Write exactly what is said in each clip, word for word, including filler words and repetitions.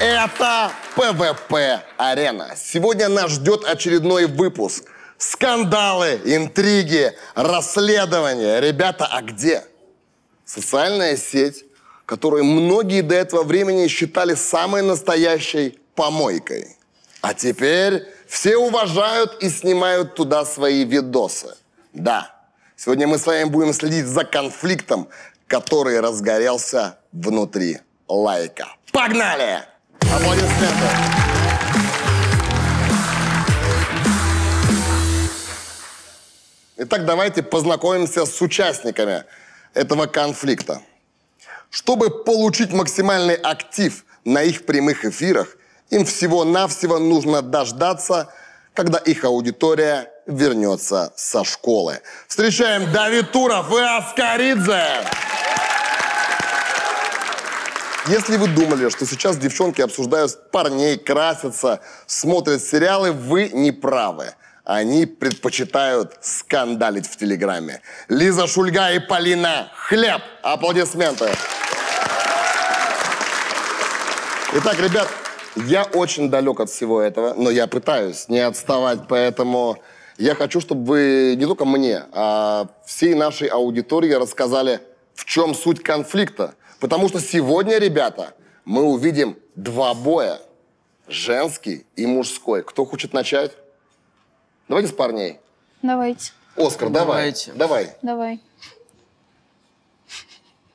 Это пэ вэ пэ Арена. Сегодня нас ждет очередной выпуск. Скандалы, интриги, расследования. Ребята, а где? Социальная сеть, которую многие до этого времени считали самой настоящей помойкой. А теперь все уважают и снимают туда свои видосы. Да, сегодня мы с вами будем следить за конфликтом, который разгорелся внутри Лайка. Погнали! Аплодисменты! Итак, давайте познакомимся с участниками этого конфликта. Чтобы получить максимальный актив на их прямых эфирах, им всего-навсего нужно дождаться, когда их аудитория вернется со школы. Встречаем Давид Туров и Оскаридзе! Если вы думали, что сейчас девчонки обсуждают парней, красятся, смотрят сериалы, вы не правы. Они предпочитают скандалить в Телеграме. Лиза Шульга и Полина Хлеб. Аплодисменты. Итак, ребят, я очень далек от всего этого, но я пытаюсь не отставать, поэтому я хочу, чтобы вы не только мне, а всей нашей аудитории рассказали, в чем суть конфликта. Потому что сегодня, ребята, мы увидим два боя. Женский и мужской. Кто хочет начать? Давайте с парней. Давайте. Оскар, давай. Давай. Давай.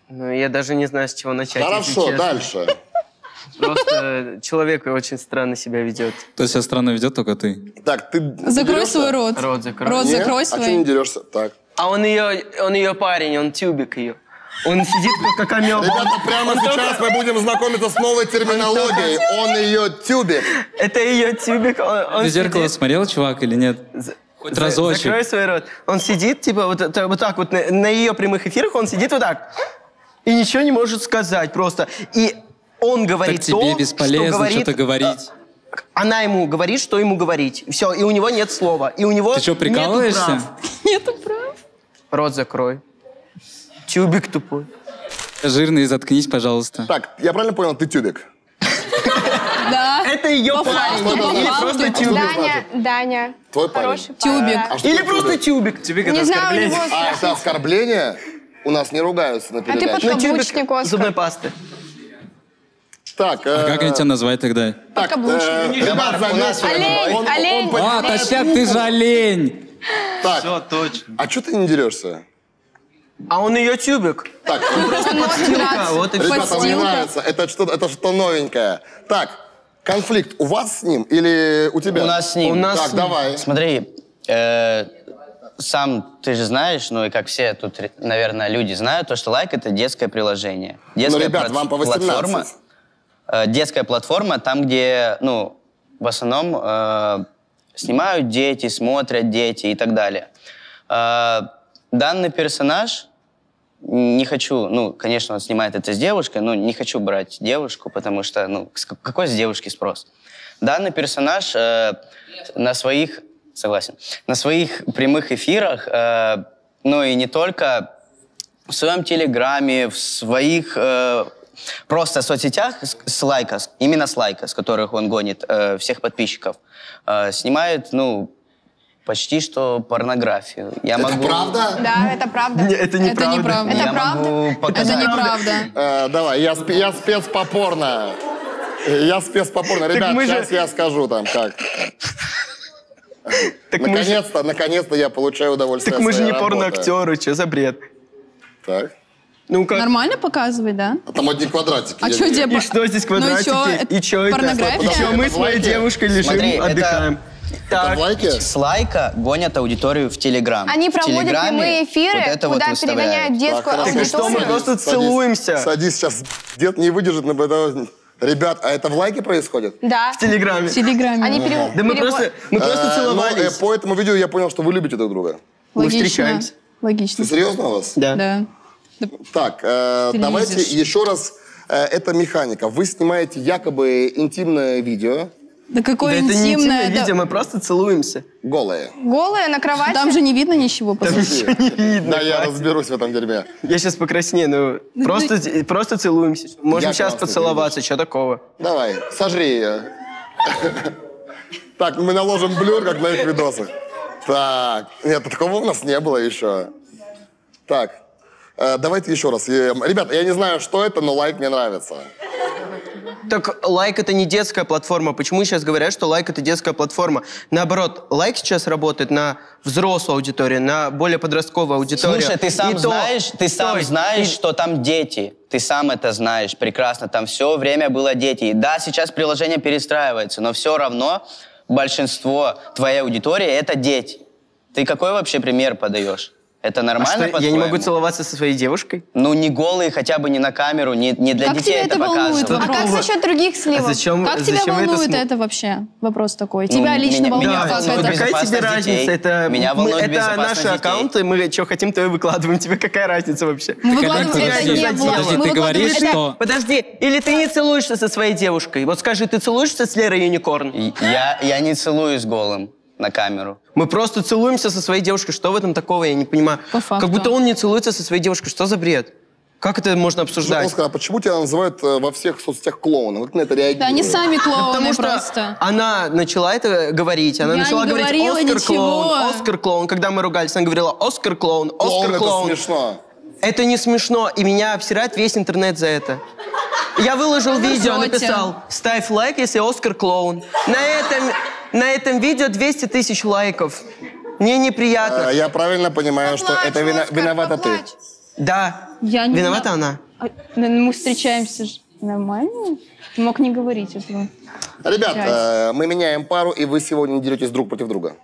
Ну, я даже не знаю, с чего начать. Хорошо, дальше. Просто человек очень странно себя ведет. То есть, себя странно ведет только ты? Так, ты закрой свой рот. Рот закрой. Рот закрой свой. А ты не дерешься? Так. А он ее, он ее парень, он тюбик ее. Он сидит как амеба. Ребята, прямо он сейчас только... мы будем знакомиться с новой терминологией. Он, он ее тюбик. Это ее тюбик. Он, он Ты в зеркало сидит... смотрел, чувак, или нет? За... Хоть За... разочек. Закрой свой рот. Он сидит, типа, вот, вот так вот, на, на ее прямых эфирах он сидит вот так. И ничего не может сказать просто. И он говорит так тебе то, бесполезно что говорит... что-то говорить. Она ему говорит, что ему говорить. Все, и у него нет слова. И у него Ты что, прикалываешься? Нету прав. Рот закрой. Тюбик тупой. Жирный, заткнись, пожалуйста. Так, я правильно понял, ты тюбик? Да. Это ее парень. Или просто тюбик. Даня. Твой парень. Тюбик. Или просто тюбик. Тюбик — это оскорбление. А, это оскорбление? У нас не ругаются на передаче. А ты подкаблучник, Оскар. Зубной пасты. Так, а как они тебя назвать тогда? Подкаблучник. Ребят, заметили. Олень, олень. А, точняк, ты же олень. Так. Все, точно. А что ты не дерешься? А он ее тюбик. Так, просто подстилка. Вот и подстилка. Это что, это что новенькое? Так, конфликт у вас с ним или у тебя? У нас с ним. У нас. Так, давай. Смотри, э, сам ты же знаешь, ну и как все тут, наверное, люди знают, то, что Лайк — это детское приложение. Детская, ну, ребят, вам по восемнадцать. Э, детская платформа, там, где, ну, в основном э, снимают дети, смотрят дети и так далее. Э, данный персонаж... Не хочу, ну, конечно, он снимает это с девушкой, но не хочу брать девушку, потому что, ну, какой с девушки спрос? Данный персонаж э, на своих, согласен, на своих прямых эфирах, э, ну и не только в своем Телеграме, в своих э, просто соцсетях с, с Лайка, именно с Лайка, с которых он гонит э, всех подписчиков, э, снимает, ну, почти что порнографию. Я это могу... правда? Да, это правда. Не, это не это правда. Неправда. Это я правда? Могу показать. Это неправда. Э, давай, я, сп я спец по порно. Я спец по порно. Ребят, сейчас же... я скажу там как. Наконец-то, же... наконец-то я получаю удовольствие. Так мы же не порноактеры, что за бред? Так. Ну, как? Нормально показывай, да? А там одни квадратики. А что, где... И что здесь квадратики? Ну, и что это? Порнография? И что мы с моей девушкой лежим, смотри, отдыхаем? Это... Так, с Лайка гонят аудиторию в Телеграм. Они в проводят прямые эфиры, вот куда вот перегоняют детскую так, аудиторию. Так что, мы просто садись, целуемся. Садись, сейчас дед не выдержит. Ребят, а это в Лайке происходит? Да. В Телеграме. В Телеграме. Они пере... Да пере... мы просто, мы просто а, целовались. Ну, по этому видео я понял, что вы любите друг друга. Логично. Мы встречаемся. Логично. Ты серьезно у вас? Да. Да. Так, э, давайте еще раз Это механика. Вы снимаете якобы интимное видео. Да какое да интимное? Это не интимное да. видео, мы просто целуемся. Голые. Голые на кровати? Там же не видно ничего. Там ничего не видно. Да, я разберусь в этом дерьме. Я сейчас покраснею, но просто, просто целуемся. Можем сейчас поцеловаться, что такого? Давай, сожри ее. Так, мы наложим блюр, как на их видосах. Так, нет, такого у нас не было еще. Так, давайте еще раз. Ребята, я не знаю, что это, но лайк мне нравится. Так лайк это не детская платформа. Почему сейчас говорят, что лайк это детская платформа? Наоборот, лайк сейчас работает на взрослую аудиторию, на более подростковую аудиторию. Слушай, ты сам и знаешь, то... ты сам Стой. знаешь, и... что там дети. Ты сам это знаешь прекрасно. Там все время было дети. Да, сейчас приложение перестраивается, но все равно большинство твоей аудитории это дети. Ты какой вообще пример подаешь? Это нормально, а что, я не могу целоваться со своей девушкой? Ну, не голые, хотя бы не на камеру, не, не для как детей это показывают. А как насчет других сливок? А зачем, как зачем тебя волнует это, см... это вообще? Вопрос такой. Ну, тебя лично меня, волнует? Да, ну, какая тебе разница? Это, меня мы, это наши детей. аккаунты, мы что хотим, то и выкладываем. Тебе какая разница вообще? Мы выкладываем, это не было. Подожди, ты говоришь, что... Подожди, или ты не целуешься со своей девушкой? Вот скажи, ты целуешься с Лерой Юникорн? Я не целуюсь голым. На камеру. Мы просто целуемся со своей девушкой. Что в этом такого, я не понимаю. Как будто он не целуется со своей девушкой. Что за бред? Как это можно обсуждать? Оскар, а почему тебя называют во всех соцсетях клоуном? Как на это реагируют? Да, они сами клоуны просто. Она начала это говорить. Она начала говорить «Оскар клоун», «Оскар клоун». Когда мы ругались, она говорила «Оскар клоун», «Оскар клоун». Это смешно. Это не смешно. И меня обсирает весь интернет за это. Я выложил видео, написал «Ставь лайк, если Оскар клоун». На этом... На этом видео двести тысяч лайков. Мне неприятно. А, я правильно понимаю, поплачь, что это вина... виновата поплачь. ты? Да. Я не виновата она. А, мы встречаемся же. Нормально? Ты мог не говорить этого. Ребят, э, мы меняем пару, и вы сегодня деретесь друг против друга.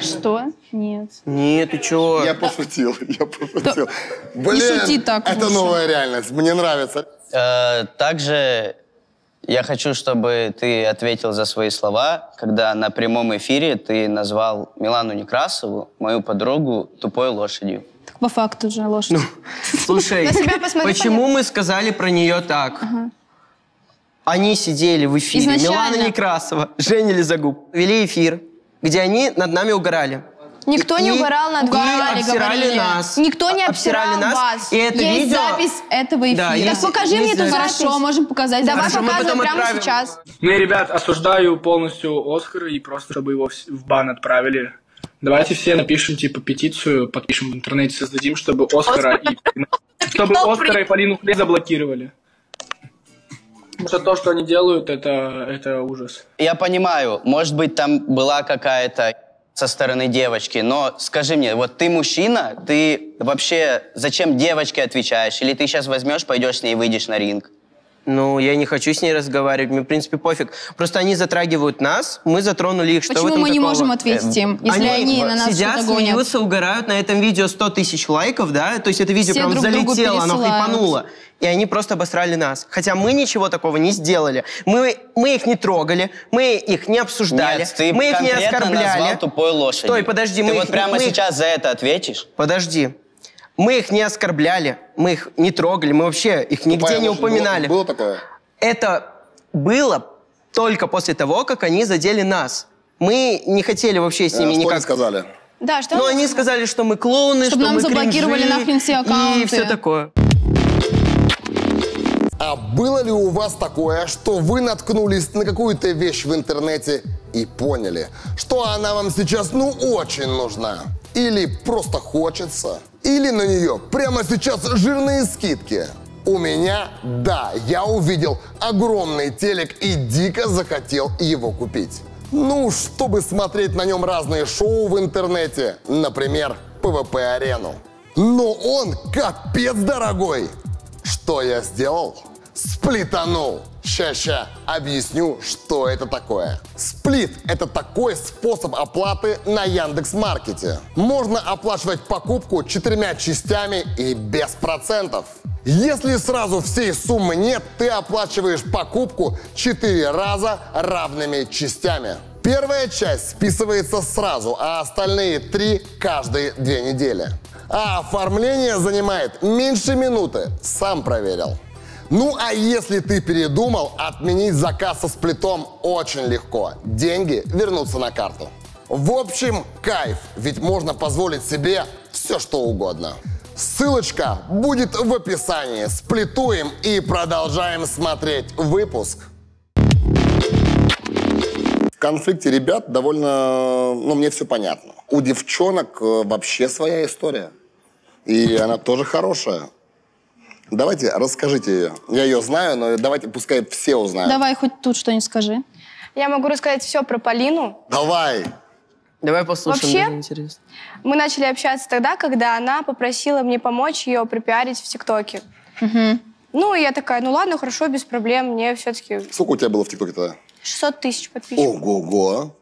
Что? Нет. Нет, ты чего? Я пошутил, я пошутил. Блин, не шути так, это новая реальность, мне нравится. Э, также... Я хочу, чтобы ты ответил за свои слова, когда на прямом эфире ты назвал Милану Некрасову, мою подругу, тупой лошадью. Так по факту же лошадь. Ну, слушай, почему мы сказали про нее так? Они сидели в эфире, Милана Некрасова, Женя Лизагуб, вели эфир, где они над нами угорали. Никто и, не угорал над вами, говорили. Нас. Никто не обсирал, обсирал нас. вас. И это есть видео... запись этого эфира. Да, есть, так покажи мне эту запись. Хорошо, можем показать. Давай показываем прямо отправим. сейчас. Ну, ребят, осуждаю полностью Оскара и просто, чтобы его в бан отправили. Давайте все напишем, типа, петицию, подпишем в интернете, создадим, чтобы Оскара и... Чтобы Оскара и Полину Хлеб заблокировали. Потому что то, что они делают, это, это ужас. Я понимаю, может быть, там была какая-то... со стороны девочки, но скажи мне, вот ты мужчина, ты вообще зачем девочке отвечаешь? Или ты сейчас возьмешь, пойдешь с ней и выйдешь на ринг? Ну, я не хочу с ней разговаривать, мне, в принципе, пофиг. Просто они затрагивают нас, мы затронули их. Что Почему мы не такого? можем ответить им, если они, они на нас сидят, смеются, угорают, на этом видео сто тысяч лайков, да? То есть это видео Все прям друг залетело, оно хайпануло. И они просто обосрали нас. Хотя мы ничего такого не сделали. Мы, мы их не трогали, мы их не обсуждали, Нет, ты мы их не оскорбляли. Назвал тупой лошадью. Стой, подожди. Ты мы вот их, прямо мы сейчас их... за это ответишь? Подожди. Мы их не оскорбляли, мы их не трогали, мы вообще их нигде Тупая не лошадь. упоминали. Было, было такое? Это было только после того, как они задели нас. Мы не хотели вообще с ними э, что никак... Они сказали? Да, что Но они сказали? сказали, что мы клоуны, Чтобы что мы кринжи. Чтобы нам заблокировали нахрен все аккаунты. И все такое. А было ли у вас такое, что вы наткнулись на какую-то вещь в интернете и поняли, что она вам сейчас ну очень нужна? Или просто хочется? Или на нее прямо сейчас жирные скидки? У меня, да, я увидел огромный телек и дико захотел его купить. Ну, чтобы смотреть на нем разные шоу в интернете, например, пэ вэ пэ Арену. Но он капец дорогой! Что я сделал? Сплитанул. Ща-ща объясню, что это такое. Сплит – это такой способ оплаты на Яндекс.Маркете. Можно оплачивать покупку четырьмя частями и без процентов. Если сразу всей суммы нет, ты оплачиваешь покупку четыре раза равными частями. Первая часть списывается сразу, а остальные три – каждые две недели. А оформление занимает меньше минуты, сам проверил. Ну а если ты передумал, отменить заказ со сплитом очень легко. Деньги вернутся на карту. В общем, кайф, ведь можно позволить себе все, что угодно. Ссылочка будет в описании. Сплитуем и продолжаем смотреть выпуск. В конфликте ребят довольно, ну, мне все понятно. У девчонок вообще своя история. И она тоже хорошая. Давайте расскажите ее. Я ее знаю, но давайте пускай все узнают. Давай хоть тут что-нибудь скажи. Я могу рассказать все про Полину. Давай. Давай послушаем. Вообще, мы начали общаться тогда, когда она попросила мне помочь ее пропиарить в ТикТоке. Угу. Ну, и я такая, ну ладно, хорошо, без проблем, мне все-таки... Сколько у тебя было в ТикТоке тогда? шестьсот тысяч подписчиков. Ого-го.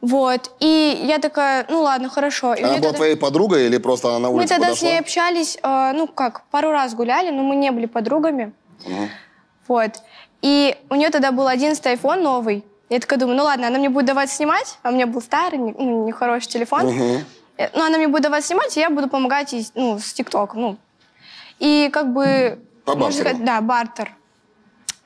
Вот, и я такая, ну ладно, хорошо. И она была тогда... твоей подругой или просто она на улице подошла? Мы тогда с ней общались, э, ну как, пару раз гуляли, но мы не были подругами. Угу. Вот. И у нее тогда был одиннадцатый айфон новый. Я такая думаю, ну ладно, она мне будет давать снимать, а у меня был старый, не, ну, нехороший телефон. Угу. Ну, она мне будет давать снимать, и я буду помогать ей, ну, с ТикТоком, ну. И как бы... По можно сказать, да, бартер.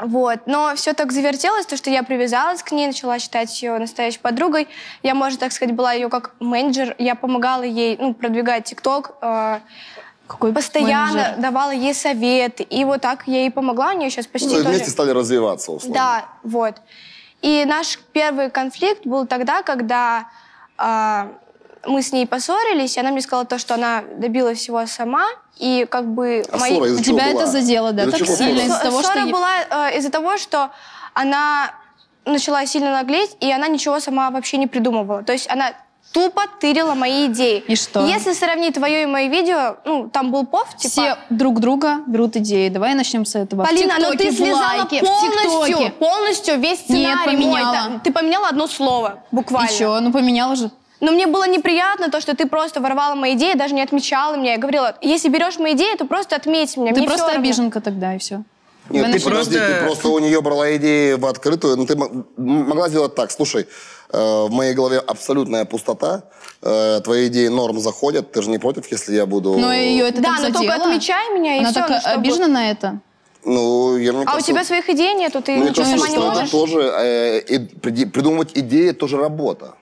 Вот. Но все так завертелось, то, что я привязалась к ней, начала считать ее настоящей подругой. Я, можно так сказать, была ее как менеджер. Я помогала ей, ну, продвигать ТикТок. Э, какой постоянно менеджер. Давала ей советы. И вот так я ей помогла. У нее сейчас почти ну, тоже... Вместе стали развиваться, условно. Да, вот. И наш первый конфликт был тогда, когда э, мы с ней поссорились. И она мне сказала то, что она добилась всего сама. И как бы... А мои... ссора тебя это была? Задело, да, так сильно из-за того, что... Ссора была э, из-за того, что она начала сильно наглеть, и она ничего сама вообще не придумывала. То есть она тупо тырила мои идеи. И что? Если сравнить твое и мои видео, ну, там был пов, типа... Все друг друга берут идеи. Давай начнем с этого. Полина, ну ты слезала полностью, полностью весь сценарий. Нет, поменяла. Мой, да, ты поменяла одно слово, буквально. И что? Ну, поменяла же. Но мне было неприятно то, что ты просто ворвала мои идеи, даже не отмечала меня. Я говорила, если берешь мои идеи, то просто отметь меня. Ты просто обиженка тогда, и все. Нет, ты просто... ты просто у нее брала идеи в открытую. Но ты могла сделать так. Слушай, э, в моей голове абсолютная пустота. Э, твои идеи норм заходят. Ты же не против, если я буду... Но ее это да, но только отмечай меня, и она все. Она так обижена чтобы... на это? Ну, я, мне а кажется, у тебя своих идей нету, ты ничего сама не можешь? Тоже, э, и придумывать идеи тоже работа.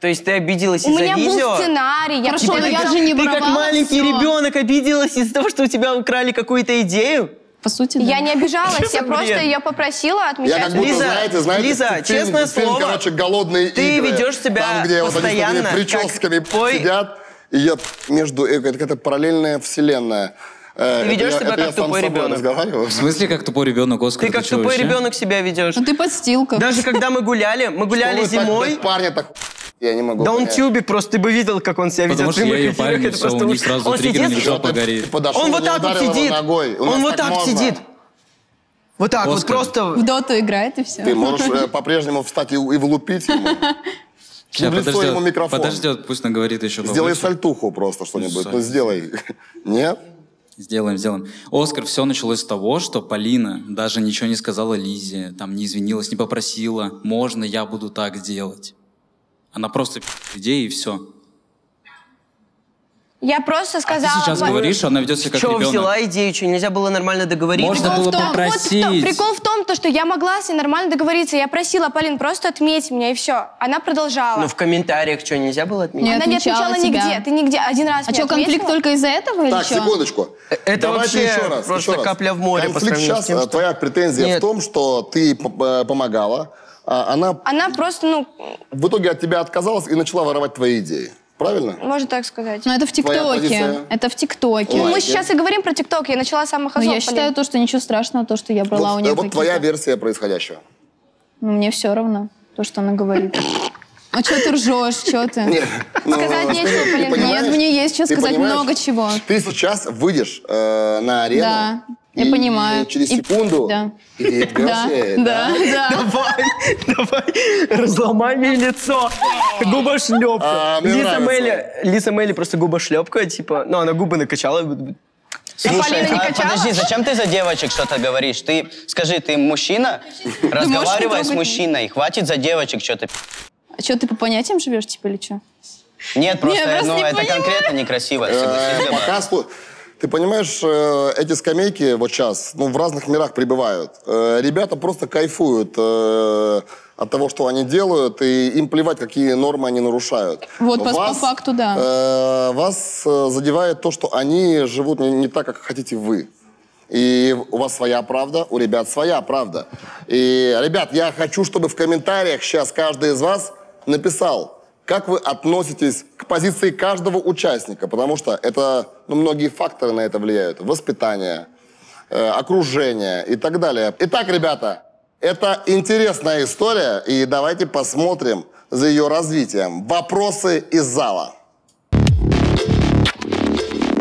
То есть ты обиделась из-за видео? У меня был сценарий, я хорошо, но я же не воровала. Ты как маленький ребенок обиделась из-за того, что у тебя украли какую-то идею? По сути, да. Я не обижалась, я просто ее попросила отмечать. Лиза, честное слово, короче, голодные ты ведешь себя постоянно прическами сидят, и я между... Это параллельная вселенная. Ты ведешь себя как тупой ребенок. В смысле, как тупой ребенок, Оскар? Ты как тупой ребенок себя ведешь. Ну ты подстилка. Даже когда мы гуляли, мы гуляли зимой. Парня так... Я не могу. Да он тюбик просто, ты бы видел, как он себя ведет. Потому что я ее парень, это просто у них сразу триггер лежал по горе. Он вот так вот сидит. Он вот так сидит. Вот так вот просто. В доту играет и все. Ты можешь по-прежнему встать и влупить ему. Сейчас, подожди, ему микрофон. Подожди, пусть он говорит еще. Сделай сальтуху просто что-нибудь. Ну сделай. Нет? Сделаем, сделаем. Оскар, все началось с того, что Полина даже ничего не сказала Лизе, там не извинилась, не попросила. Можно, я буду так делать. Она просто идея и все. Я просто сказала... А ты сейчас говоришь, что она ведет себя как ребенок. Что, взяла идею, что нельзя было нормально договориться? Можно было попросить. Вот в том, прикол в том, что я могла с ней нормально договориться. Я просила, Полин, просто отметь меня, и все. Она продолжала. Но в комментариях что, нельзя было отметить? Нет, она не отмечала нигде. Ты нигде один раз а меня что, отметила? Конфликт только из-за этого или так, что? Секундочку. Это давайте вообще еще раз, просто еще капля в море. Конфликт сейчас, тем, что... твоя претензия нет. В том, что ты помогала. А она... она просто, ну... В итоге от тебя отказалась и начала воровать твои идеи. Правильно? Можно так сказать. Но это в ТикТоке. Это в ТикТоке. Ну, мы сейчас и говорим про ТикТок. Я начала с самых азов. Я считаю то, что ничего страшного, то, что я брала вот, у нее. Вот твоя версия происходящего. Ну, мне все равно, то, что она говорит. А что ты ржешь? Что ты? Нет, ну, сказать нечего, Полина. Нет, мне есть что сказать, понимаешь? Много чего. Ты сейчас выйдешь э, на арену. Да. И, я понимаю. И через секунду. И... Да. И да. Да. Да. Давай, давай, разломай мне лицо. Губошлепка. Лиза Мелли, Лиза Мелли просто губошлепка, типа, ну она губы накачала. Слушай, а, подожди, зачем ты за девочек что-то говоришь? Ты скажи, ты мужчина, разговаривай с мужчиной, хватит за девочек что-то. А что, ты по понятиям живешь, типа, или что? Нет, просто, ну это конкретно некрасиво. Пока Ты понимаешь, эти скамейки вот сейчас, ну, в разных мирах прибывают. Ребята просто кайфуют от того, что они делают, и им плевать, какие нормы они нарушают. Вот, по, вас, по факту, да. Вас задевает то, что они живут не, не так, как хотите вы. И у вас своя правда, у ребят своя правда. И, ребят, я хочу, чтобы в комментариях сейчас каждый из вас написал, как вы относитесь к позиции каждого участника, потому что это, ну, многие факторы на это влияют. Воспитание, э, окружение и так далее. Итак, ребята, это интересная история, и давайте посмотрим за ее развитием. Вопросы из зала.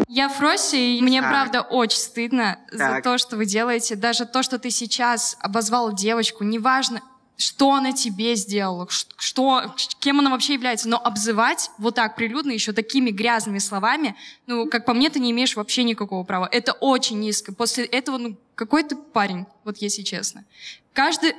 Я Фрося, и мне, так. правда, очень стыдно так. за то, что вы делаете. Даже то, что ты сейчас обозвал девочку, неважно, что она тебе сделала, что, кем она вообще является. Но обзывать вот так прилюдно, еще такими грязными словами, ну, как по мне, ты не имеешь вообще никакого права. Это очень низко. После этого, ну, какой ты парень, вот если честно. Каждый...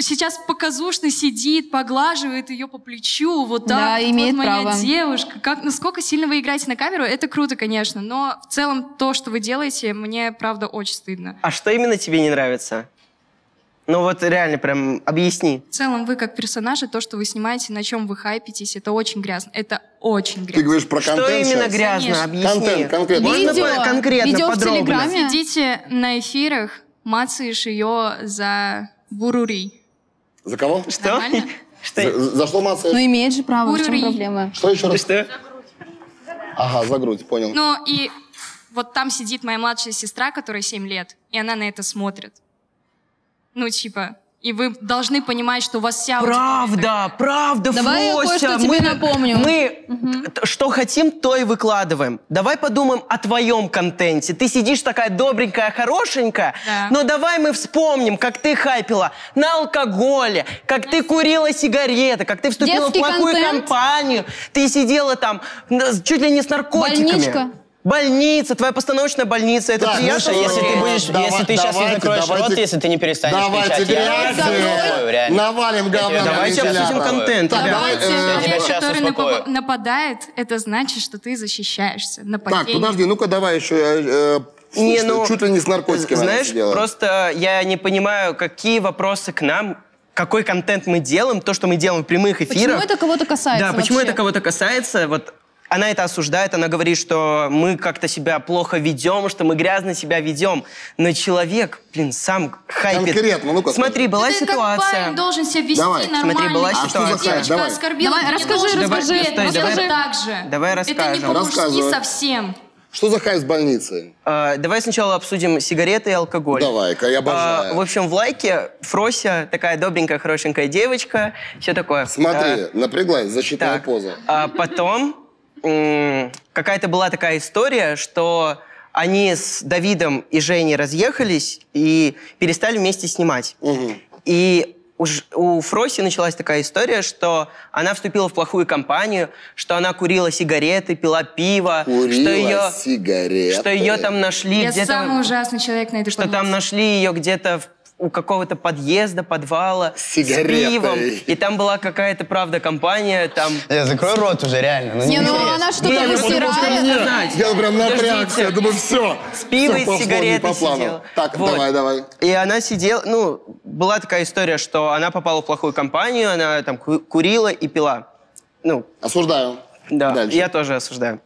Сейчас показушно сидит, поглаживает ее по плечу, вот так, да, вот, имеет вот моя право. девушка. Как, насколько сильно вы играете на камеру, это круто, конечно, но в целом то, что вы делаете, мне, правда, очень стыдно. А что именно тебе не нравится? Ну вот реально, прям объясни. В целом вы как персонажи, то, что вы снимаете, на чем вы хайпитесь, это очень грязно, это очень грязно. Ты говоришь про контент. Что именно сейчас? грязно? Конечно. Объясни. Контент, конкретно. Видео, Можно, конкретно, видео в Телеграме. Сидите на эфирах, мацаешь ее за бурури. За кого? Что? Что? За, за что мацаешь? Ну, имеет же право, в чем проблема? Что еще раз? Что? Ага, за грудь, понял. Ну, и вот там сидит моя младшая сестра, которой семь лет, и она на это смотрит. Ну, типа, и вы должны понимать, что у вас вся... Правда, правда, Давай Фрося. Давай я кое-что тебе напомню. Мы угу. что хотим, то и выкладываем. Давай подумаем о твоем контенте. Ты сидишь такая добренькая, хорошенькая, да. но давай мы вспомним, как ты хайпила на алкоголе, как да. ты курила сигареты, как ты вступила Детский в плохую контент. компанию, ты сидела там чуть ли не с наркотиками. Больничка. Больница, твоя постановочная больница, это да, приятно, ну, если, ты, будешь, давай, если ты давайте, сейчас не закроешь давайте, рот, если ты не перестанешь давайте, кричать. Давайте, навалим говно. Давайте обсудим контент. Так, давайте, человек, который успокою. нападает, это значит, что ты защищаешься. Нападение. Так, подожди, ну-ка давай еще... Э, э, не, ну, чуть ли не с наркотиками. Знаешь, просто я не понимаю, какие вопросы к нам... Какой контент мы делаем, то, что мы делаем в прямых эфирах. Почему это кого-то касается Да, вообще? Почему это кого-то касается, вот... Она это осуждает, она говорит, что мы как-то себя плохо ведем, что мы грязно себя ведем. Но человек, блин, сам хайпит. Конкретно, ну-ка. Смотри, была ты ситуация. Ты как парень должен себя вести давай. нормально. Смотри, была а ситуация. Девочка давай. оскорбила. Давай, расскажи, давай, расскажи. Стой, расскажи. Давай, так же. Давай расскажем. Это не по-мужски совсем. Что за хайп с больницы? А, давай сначала обсудим сигареты и алкоголь. Давай-ка, я обожаю. А, в общем, в лайке Фрося, такая добренькая, хорошенькая девочка, все такое. Смотри, а, напряглась, защитная так. поза. А потом... Какая-то была такая история, что они с Давидом и Женей разъехались и перестали вместе снимать. Угу. И у, у Фроси началась такая история, что она вступила в плохую компанию, что она курила сигареты, пила пиво. Курила что ее, сигареты? Что ее там нашли где-то... Я самый ужасный человек на этой Что там нашли ее где-то в у какого-то подъезда, подвала сигаретой. С пивом. И там была какая-то, правда, компания. Там... Я закрою рот уже, реально. Ну, не, не, ну интересно. Она что-то высирает. Я прям напрягся, я думаю, все. С пивой, с сигаретой сидела. Так, вот. давай, давай. И она сидела, ну, была такая история, что она попала в плохую компанию, она там курила и пила. Ну, осуждаю. Да, Дальше. я тоже осуждаю.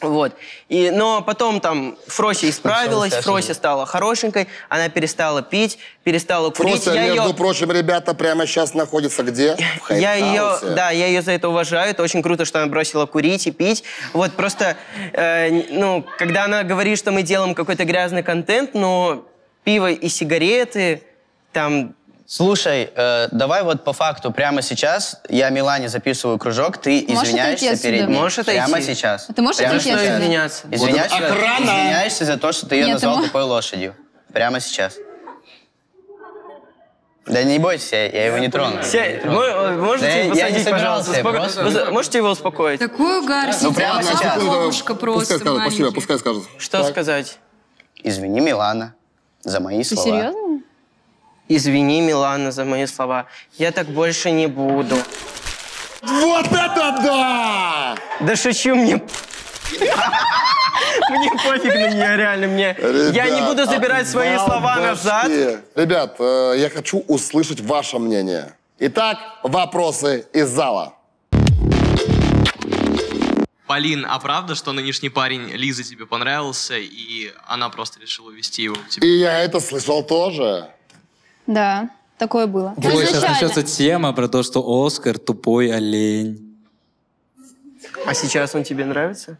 Вот. И, но потом там Фрося исправилась, Фрося стала хорошенькой, она перестала пить, перестала курить. Фрося, между ее... прочим, ребята, прямо сейчас находится где? В я ее, да, я ее за это уважаю, это очень круто, что она бросила курить и пить. Вот просто, э, ну, когда она говорит, что мы делаем какой-то грязный контент, но пиво и сигареты, там... Слушай, э, давай вот по факту прямо сейчас я Милане записываю кружок, ты можешь извиняешься перед ней. Можешь отойти? Прямо сейчас. А ты можешь прямо сейчас извиняться? Извиняешься, вот извиняешься за то, что ты ее Нет, назвал ты мож... тупой лошадью. Прямо сейчас. Да не бойтесь, я, я его не трону. Се... Можете да его посадить, я пожалуйста? Успоко... Просто... Можете его успокоить? Такую гарь ну, прямо сейчас. Бабушка просто пускай скажет, спасибо, пускай скажет. Что так. сказать? Извини, Милана, за мои ты слова. Ты серьезно? Извини, Милана, за мои слова. Я так больше не буду. Вот это да! Да шучу мне. Мне пофиг на нее, реально. Мне. Ребят, я не буду забирать свои слова назад. Ребят, я хочу услышать ваше мнение. Итак, вопросы из зала. Полин, а правда, что нынешний парень Лизы тебе понравился, и она просто решила увести его к тебе? И я это слышал тоже. Да, такое было. Будет сейчас тема про то, что Оскар тупой олень. А сейчас он тебе нравится?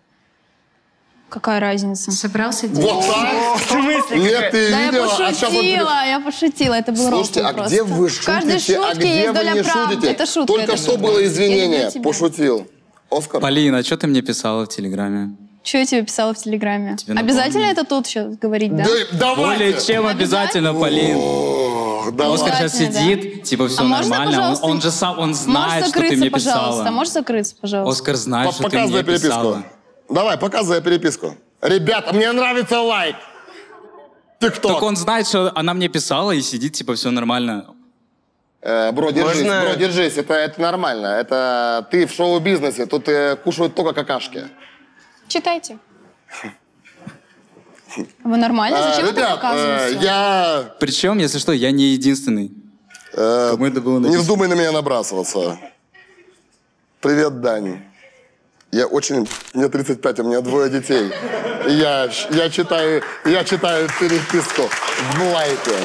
Какая разница? Собрался делать. Вот так? В смысле? Нет, ты да видела? Я пошутила, а вот... я пошутила. Это был Слушайте, а просто. Где вы шутите, в каждой шутке а где есть доля правды. Это шутка. Только это что шутка. Было извинение. Пошутил. Оскар. Полина, а что ты мне писала в Телеграме? Что я тебе писала в Телеграме? Тебе обязательно это тут сейчас говорить, да? да Более чем обязательно, Полин. Да, Оскар сейчас сидит, да? типа все а нормально, можно, он, он же сам, он знает, что ты мне писала. Можешь закрыться, пожалуйста? Оскар знает, По что ты мне переписку. писала. Давай, показывай переписку. Ребята, мне нравится лайк. ТикТок. Так он знает, что она мне писала и сидит, типа все нормально. Э, бро, держись, можно... бро, держись, это, это нормально. Это ты в шоу-бизнесе, тут э, кушают только какашки. Читайте. Вы нормально? Зачем а, это ребят, показываешь? Э, я... Причем, если что, я не единственный. Э, это было не вздумай на меня набрасываться. Привет, Дани. Я очень... Мне тридцать пять, у меня двое детей. Я, я, читаю, я читаю переписку в лайке.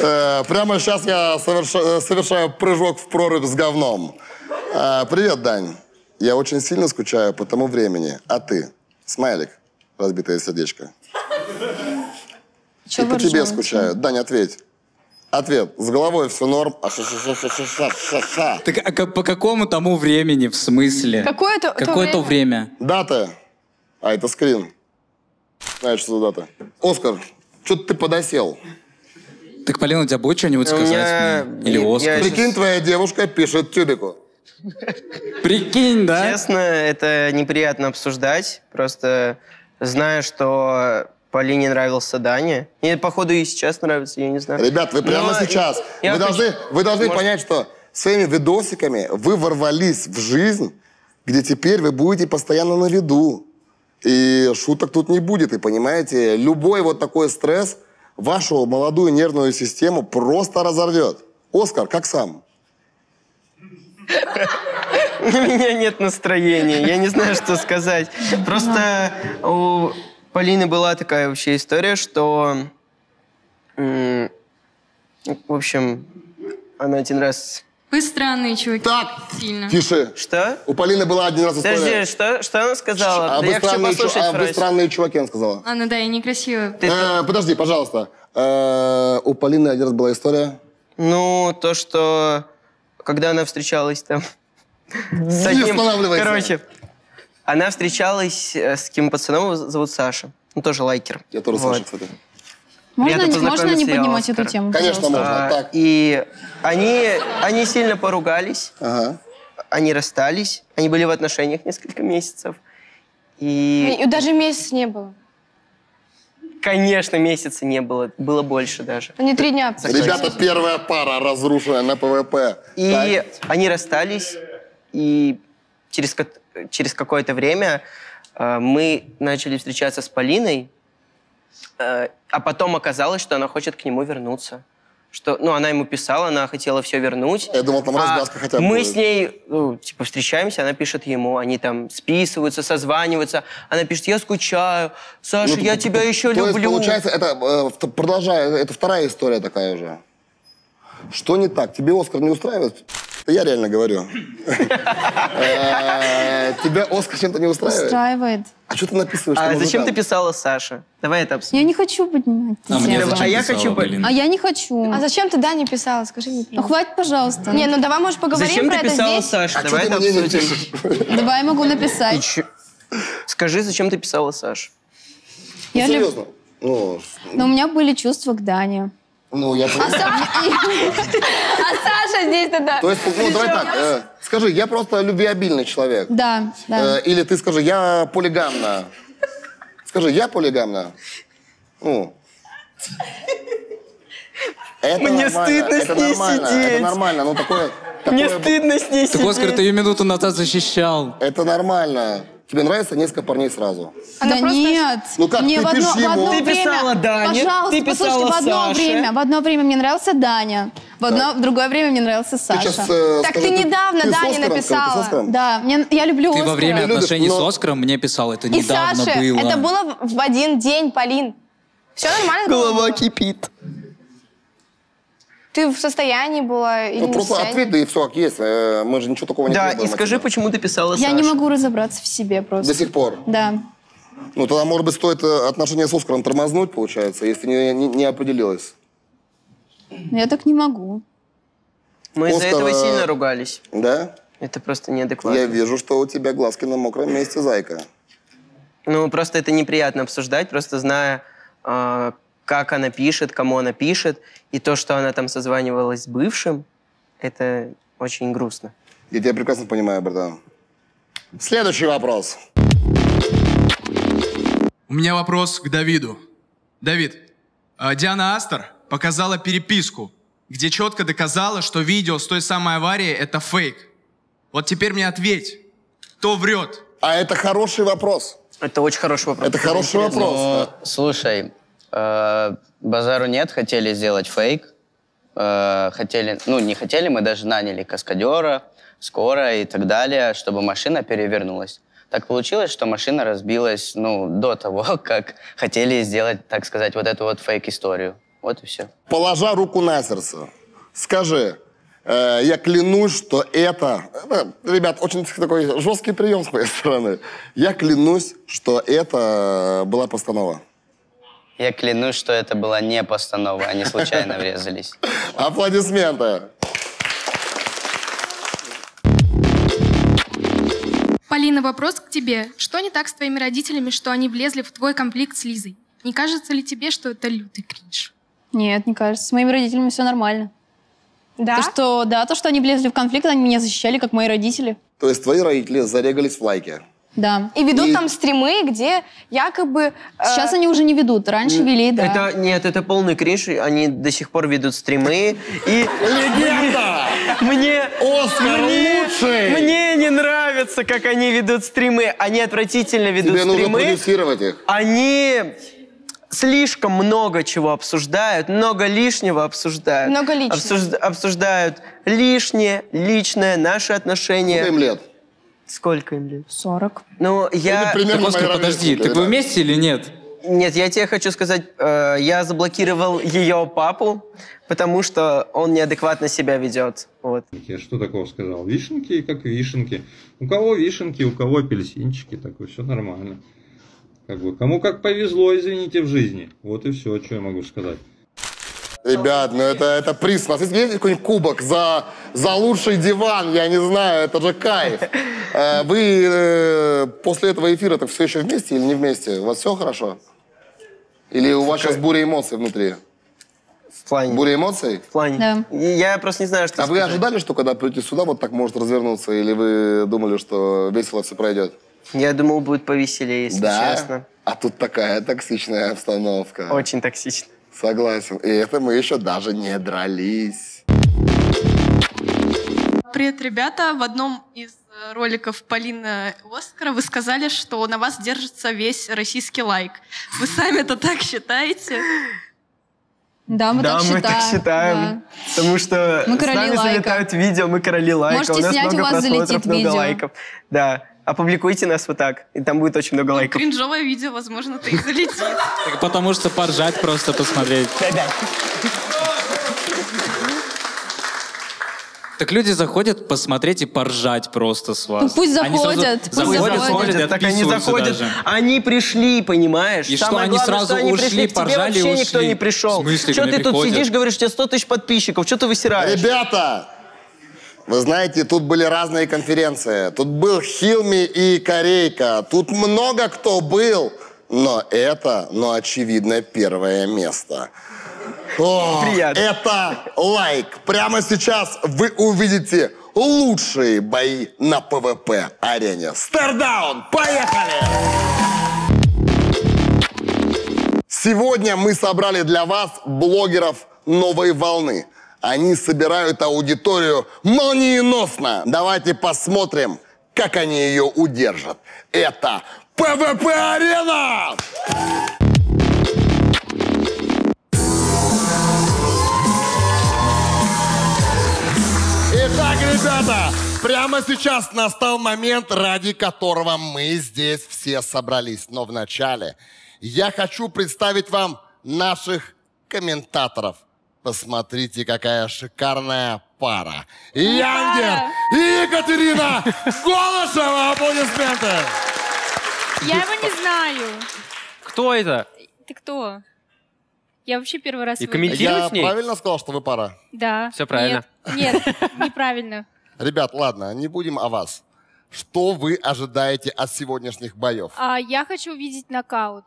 Э, прямо сейчас я соверша... совершаю прыжок в прорубь с говном. Э, привет, Дань. Я очень сильно скучаю по тому времени. А ты? Смайлик, разбитое сердечко. И по тебе скучаю. Дань, ответь. Ответ. С головой все норм. Так по какому тому времени, в смысле? Какое-то время. Дата. А, это скрин. Знаешь, что за дата. Оскар, что-то ты подосел. Так, Полина, у тебя будет что-нибудь сказать? Или Оскар? Прикинь, твоя девушка пишет Тюбику. Прикинь, да? Честно, это неприятно обсуждать. Просто знаю, что Полине нравился Дане. И, походу, и сейчас нравится, я не знаю. Ребят, вы прямо Но сейчас. Вы хочу... должны, вы должны Может... понять, что своими видосиками вы ворвались в жизнь, где теперь вы будете постоянно на виду. И шуток тут не будет. И понимаете, любой вот такой стресс вашу молодую нервную систему просто разорвет. Оскар, как сам? У меня нет настроения, я не знаю, что сказать. Просто у Полины была такая вообще история, что... В общем, она один раз... Вы странные чуваки. Так, сильно. Тише. Что? У Полины была один раз история. Подожди, что, что она сказала? А да вы, я странные, хочу послушать, а вы странные чуваки, она сказала. Она, да, я некрасивая. Э, подожди, пожалуйста. Э, у Полины один раз была история? Ну, то, что... Когда она встречалась там... С одним, короче, она встречалась с каким пацаном, зовут Саша. Он тоже лайкер. Я тоже вот. Саша, кстати. Можно, не, можно не поднимать Оскар. Эту тему? Конечно, можно. А, так. И они, они сильно поругались, ага. они расстались, они были в отношениях несколько месяцев. И, и даже месяц не было. Конечно, месяца не было. Было больше даже. Не три дня. Ребята, первая пара, разрушенная на ПВП. И так. они расстались, и через, через какое-то время э, мы начали встречаться с Полиной, э, а потом оказалось, что она хочет к нему вернуться. Что, ну, она ему писала, она хотела все вернуть. Я думал, там развязка а хотя бы. Мы будет. С ней, ну, типа, встречаемся, она пишет ему, они там списываются, созваниваются. Она пишет, я скучаю, Саша, ну, я тебя то, еще то люблю. Есть, получается, это, продолжая, это вторая история такая уже. Что не так? Тебе Оскар не устраивает? Я реально говорю. Тебя Оскар чем-то не устраивает? Устраивает. А что ты написываешь? А зачем ты писала, Саша? Давай это обсудим. Я не хочу поднимать. А я хочу, Полин. А я не хочу. А зачем ты Дане писала? Скажи мне. Ну хватит, пожалуйста. Не, ну давай, может, поговорим про это здесь. Зачем ты писала, Саша? Давай это обсудим. Давай, я могу написать. Скажи, зачем ты писала, Саша? Серьезно? Но у меня были чувства к Дане. Ну, я... А Саша здесь тогда... То есть, ну, давай так, скажи, я просто любвеобильный человек. Да, да. Или ты скажи, я полигамна. Скажи, я полигамна. Ну. Мне стыдно с ней сидеть. Это нормально, ну такое... Мне стыдно с ней сидеть. Так, Оскар, ты ее минуту назад защищал. Это нормально. тебе нравится несколько парней сразу. Она да просто... нет. Ну как, мне ты в одно, пишешь в одно ему. Ты писала Дане, пожалуйста, ты писала в одно время, в одно время мне нравился Даня, в, одно, в другое время мне нравился Саша. Ты сейчас, э, так скажи, ты недавно ты Дане Оскаром, написала. Ты да, мне, я люблю Оскара. Ты во время отношений но... с Оскаром мне писал, это и недавно Саше. Было. Это было в один день, Полин. Все нормально было? Голова кипит. Ты в состоянии была или ну, не просто ответь, да и все, как есть. Мы же ничего такого не делаем. Да, и скажи, почему ты писала Саше. Я не могу разобраться в себе просто. До сих пор? Да. Ну, тогда, может быть, стоит отношения с Оскаром тормознуть, получается, если не, не, не определилась. Я так не могу. Мы из-за этого сильно ругались. Да? Это просто неадекватно. Я вижу, что у тебя глазки на мокром месте, зайка. Ну, просто это неприятно обсуждать, просто зная... Э как она пишет, кому она пишет. И то, что она там созванивалась с бывшим, это очень грустно. Я тебя прекрасно понимаю, братан. Следующий вопрос. У меня вопрос к Давиду. Давид, Диана Астер показала переписку, где четко доказала, что видео с той самой аварии — это фейк. Вот теперь мне ответь, кто врет? А это хороший вопрос. Это очень хороший вопрос. Это, это хороший интересный. вопрос. Но, да. Слушай... Базару нет, хотели сделать фейк, хотели, ну не хотели, мы даже наняли каскадера, скорую и так далее, чтобы машина перевернулась. Так получилось, что машина разбилась, ну, до того, как хотели сделать, так сказать, вот эту вот фейк-историю. Вот и все. Положа руку на сердце, скажи, э, я клянусь, что это... это... Ребят, очень такой жесткий прием с моей стороны. Я клянусь, что это была постанова. Я клянусь, что это была не постанова, они случайно врезались. Аплодисменты. Полина, вопрос к тебе. Что не так с твоими родителями, что они влезли в твой конфликт с Лизой? Не кажется ли тебе, что это лютый кринж? Нет, не кажется. С моими родителями все нормально. Да? То, что, да, то, что они влезли в конфликт, они меня защищали, как мои родители. То есть твои родители зарегались в Лайке? Да. И ведут и... там стримы, где якобы... Э... Сейчас они уже не ведут, раньше Н вели, да. Это, нет, это полный кринж, они до сих пор ведут стримы. И... Легенда! Мне... Оскар лучший! Мне не нравится, как они ведут стримы. Они отвратительно ведут стримы. Тебе нужно продюсировать их. Они... Слишком много чего обсуждают, много лишнего обсуждают. Много личного. Обсужд... Обсуждают лишнее, личное, наши отношения. Сколько им лет? Сколько им лет? сорок. Ну, я... Так, Оскар, подожди, так вы вместе или нет? Нет, я тебе хочу сказать, э, я заблокировал ее папу, потому что он неадекватно себя ведет. Вот. Я что такого сказал? Вишенки как вишенки. У кого вишенки, у кого апельсинчики, так все нормально. Как бы, кому как повезло, извините, в жизни. Вот и все, что я могу сказать. Ребят, ну это, это приз. У нас есть какой-нибудь кубок за, за лучший диван? Я не знаю, это же кайф. Вы э, после этого эфира так все еще вместе или не вместе? У вас все хорошо? Или у вас сейчас буря эмоций внутри? В плане. Буря эмоций? В плане. Да. Я просто не знаю, что... А сказать. Вы ожидали, что когда придете сюда, вот так может развернуться? Или вы думали, что весело все пройдет? Я думал, будет повеселее, если да? честно. А тут такая токсичная обстановка. Очень токсичная. Согласен. И это мы еще даже не дрались. Привет, ребята. В одном из роликов Полины Оскара вы сказали, что на вас держится весь российский лайк. Вы сами это так считаете? Да, мы да, так мы считаем. Так считаем да. Потому что мы с нами залетают видео, мы короли лайка. Можете у нас снять, много у вас залетит много видео. Лайков. Да. Опубликуйте нас вот так, и там будет очень много ну, лайков. Кринжовое видео, возможно, ты и залетит. Потому что поржать просто посмотреть. Так люди заходят посмотреть и поржать просто с вас. Ну пусть заходят, пусть заходят. Так они заходят, они пришли, понимаешь? И что, они сразу ушли, поржали и ушли? Вообще никто не пришел. Что ты тут сидишь, говоришь, у тебя сто тысяч подписчиков, что ты высираешь? Ребята! Вы знаете, тут были разные конференции. Тут был Хилми и Корейка. Тут много кто был. Но это, ну, очевидно, первое место. О, приятно. Это лайк. Прямо сейчас вы увидите лучшие бои на ПВП арене. Стардаун! Поехали! Сегодня мы собрали для вас блогеров новой волны. Они собирают аудиторию молниеносно. Давайте посмотрим, Как они ее удержат? Это ПВП Арена! Итак, ребята, прямо сейчас настал момент, ради которого мы здесь все собрались. Но вначале я хочу представить вам наших комментаторов. Посмотрите, какая шикарная пара. Янгер и Екатерина Голышева. Аплодисменты. Я его не знаю. Кто это? Ты кто? Я вообще первый раз... И комментируешь с ней? Я правильно сказал, что вы пара? Да. Все правильно. Нет, нет, неправильно. Ребят, ладно, не будем о вас. Что вы ожидаете от сегодняшних боев? А, я хочу увидеть нокаут.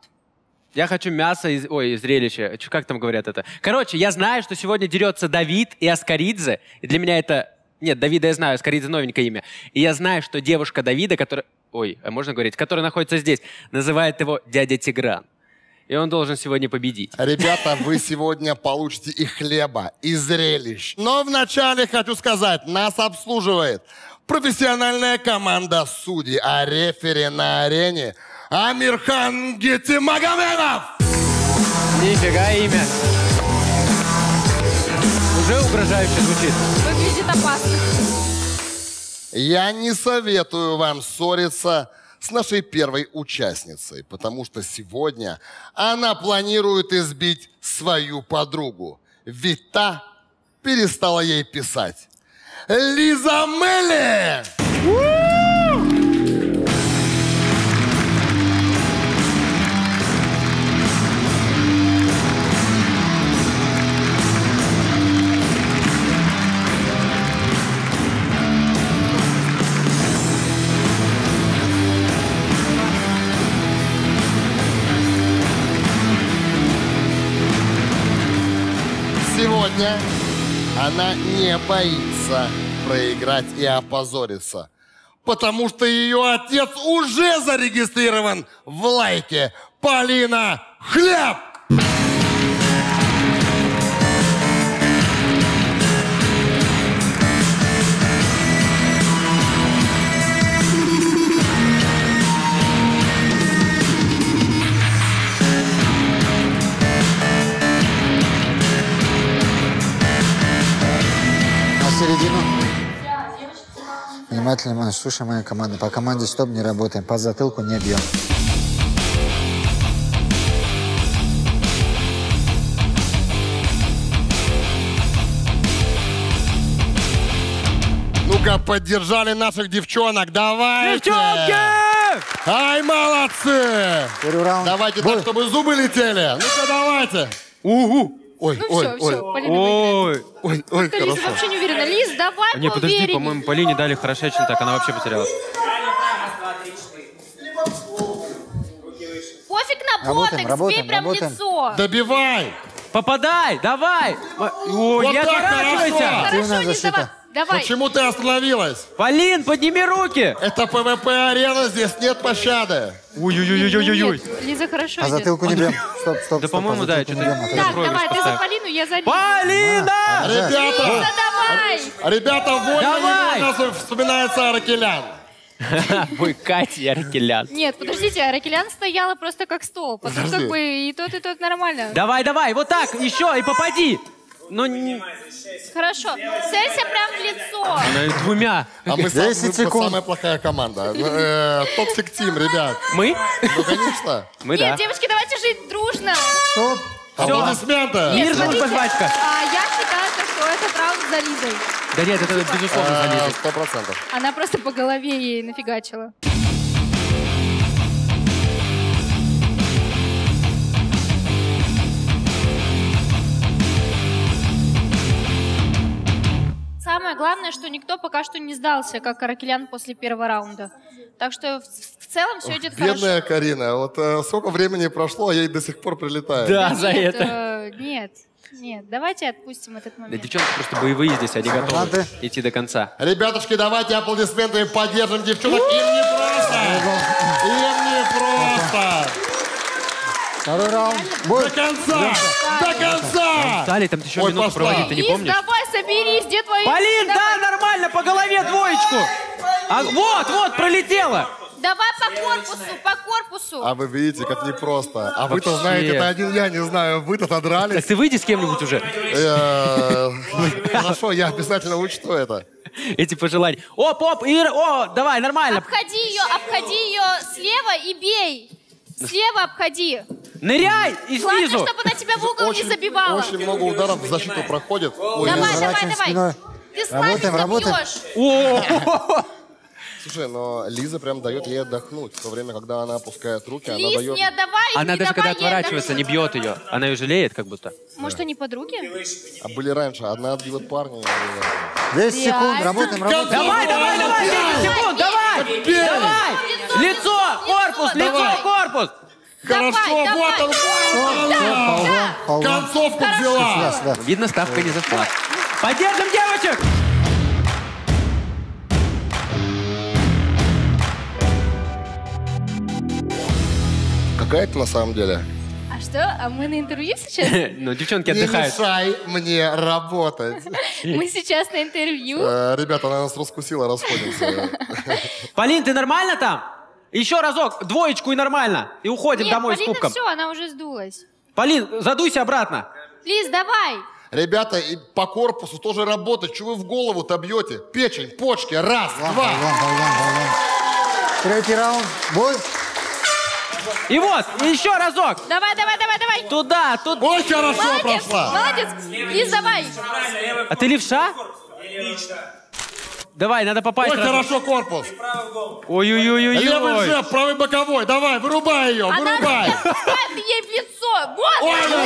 Я хочу мясо, из... ой, зрелище. Как там говорят это? Короче, я знаю, что сегодня дерется Давид и Оскаридзе. И для меня это... Нет, Давида я знаю, Оскаридзе новенькое имя. И я знаю, что девушка Давида, которая... Ой, можно говорить? Которая находится здесь, называет его дядя Тигран. И он должен сегодня победить. Ребята, вы сегодня получите и хлеба, и зрелищ. Но вначале хочу сказать, нас обслуживает профессиональная команда судей, а рефери на арене — Амирхан Гитимагомедов! Нифига имя. Уже угрожающе звучит. Выглядит опасно. Я не советую вам ссориться с нашей первой участницей, потому что сегодня она планирует избить свою подругу. Ведь та перестала ей писать. Лиза Мелли! Сегодня она не боится проиграть и опозориться, потому что ее отец уже зарегистрирован в Лайке. Полина Хлеб! Середину. Внимательно, Маш, слушай мою команду. По команде стоп не работаем, по затылку не бьем. Ну-ка, поддержали наших девчонок, давайте! Девчонки! Ай, молодцы! Первый раунд. Давайте бой. Так, чтобы зубы летели. Ну-ка, давайте! У-у! Ой, ну ой, все, ой, все, Полина выиграет. Ой, ой, ой, хорошо. Лиза вообще не уверена. Лиз, давай поувереннее. Не, подожди, по-моему, Полине дали хорошечно, так она вообще потерялась. Пофиг на ботекс, бей прям в лицо. Добивай. Попадай, давай. Ой, не отворачивайся. Давай. Почему ты остановилась? Полин, подними руки. Это ПВП-арена, здесь нет пощады. Ой-ой-ой-ой-ой-ой. Лиза, хорошо. А затылку не бьем. Стоп, стоп, да, по-моему, да, что-то. Так, давай, ты за Полину, я за Лизу. Полина! Ребята, Лиза, давай! Ребята, вольно, у нас вспоминается Аракелян. Ой, Катя Аракелян. Нет, подождите, Аракелян стояла просто как стол. Потому что и тот, и тот нормально. Давай, давай, вот так, еще, и попади. Ну, не... Хорошо, целься прям в лицо. Она двумя. А мы, сам, мы самая плохая команда. Токсик Тим, ребят. Мы? Ну, конечно. Мы, Нет, да. девочки, давайте жить дружно. Стоп. Аплодисменты. Мир, дружба, жвачка. А, я считаю, что это правда за Лизой. Да нет, это безусловно за Лизой. Сто процентов. Она просто по голове ей нафигачила. Самое главное, что никто пока что не сдался, как Аракелян после первого раунда. Так что в, в целом все Ох, идет бедная хорошо. Бедная Карина. Вот э, сколько времени прошло, а ей до сих пор прилетает. Да, да за нет, это. Э, нет, нет, давайте отпустим этот момент. Да, девчонки просто боевые здесь, они готовы Рады. идти до конца. Ребятушки, давайте аплодисменты поддержим девчонок. Им не просто! Им не просто! Второй раунд. До конца! До конца! Встали, там еще минуту проводить, ты не помнишь? Давай, соберись, где твои... Полин, да, нормально, по голове двоечку! А, вот, вот, пролетела. Давай по корпусу, по корпусу. А вы видите, как непросто. А вы-то знаете, это один я не знаю. Вы-то отдрались. Так ты выйди с кем-нибудь уже. Хорошо, я обязательно учту это. Эти пожелания. Оп, оп, Ира, о, давай, нормально. Обходи ее, обходи ее слева и бей. Слева обходи. Ныряй и снизу. Главное, чтобы она тебя в угол не забивала. Очень много ударов в защиту проходит. Давай, давай, давай. Ты слабишь, бьешь. Слушай, но Лиза прям дает ей отдохнуть. В то время, когда она опускает руки, Лиз, она дает... не отдавай, она не даже когда отворачивается, не бьет ее. Она ее жалеет как будто. Может, да. Они подруги? А были раньше. Одна отбила парня. десять секунд. Работаем, работаем. Давай, давай, давай. десять секунд. Давай. Давай. Лицо, корпус, лицо, корпус. Хорошо, давай, вот он. Да, да, да. Концовку взяла. Видно, ставка не зашла. Поддержим девочек. Какая-то на самом деле. А что? А мы на интервью сейчас? Ну, девчонки отдыхают. Не мешай мне работать. Мы сейчас на интервью. Ребята, она нас раскусила, расходимся. Полин, ты нормально там? Еще разок, двоечку и нормально. И уходим домой с кубком. Нет, Полина все, она уже сдулась. Полин, задуйся обратно. Лиз, давай. Ребята, по корпусу тоже работать. Чего вы в голову-то бьете? Печень, почки, раз, два. Третий раунд. Бой. И вот, еще разок. Давай, давай, давай, давай. Туда, туда. Ой, хорошо молодец, прошла. Молодец, Лиз, давай. А ты левша? Левша. Давай, надо попасть. Ой, разок. Хорошо корпус. Ой-ой-ой-ой. Левый жеп, правый боковой. Давай, вырубай ее, она вырубай. Она ей в лицо. Вот. Ой, да,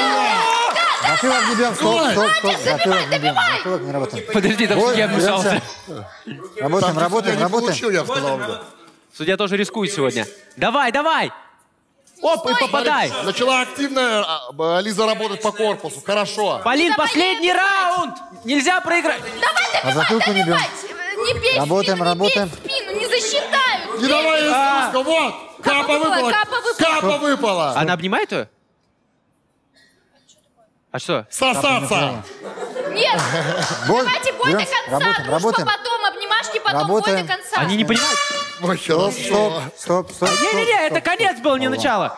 да, да. Затылок не бьем, стоп, стоп, стоп. Затылок не бьем, затылок не работаем. Подожди, там судья вмешался. Работаем, работаем, работаем. Судья тоже рискует сегодня. Давай, давай. Оп, стой, и попадай. Смотри, начала активно Лиза работать по корпусу. Хорошо. Полин, последний раунд. Нельзя проиграть. Давай, добивай, а добивай. Не, не бей работаем, спину, работаем. Не бей спину, не засчитают. Не, не давай ее а... Вот, капа, капа выпала. Капа выпала. Капа выпала. Она обнимает ее? А что? Сосаться. Нет. Боль. Давайте бой до конца. Работаем, работаем. Потом обнимашки, потом работаем. Бой до конца. Они не понимают. Ой, стоп, стоп, стоп, стоп. Не-не-не, это конец был, не начало.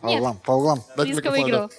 По углам, по углам. Лизка выиграл.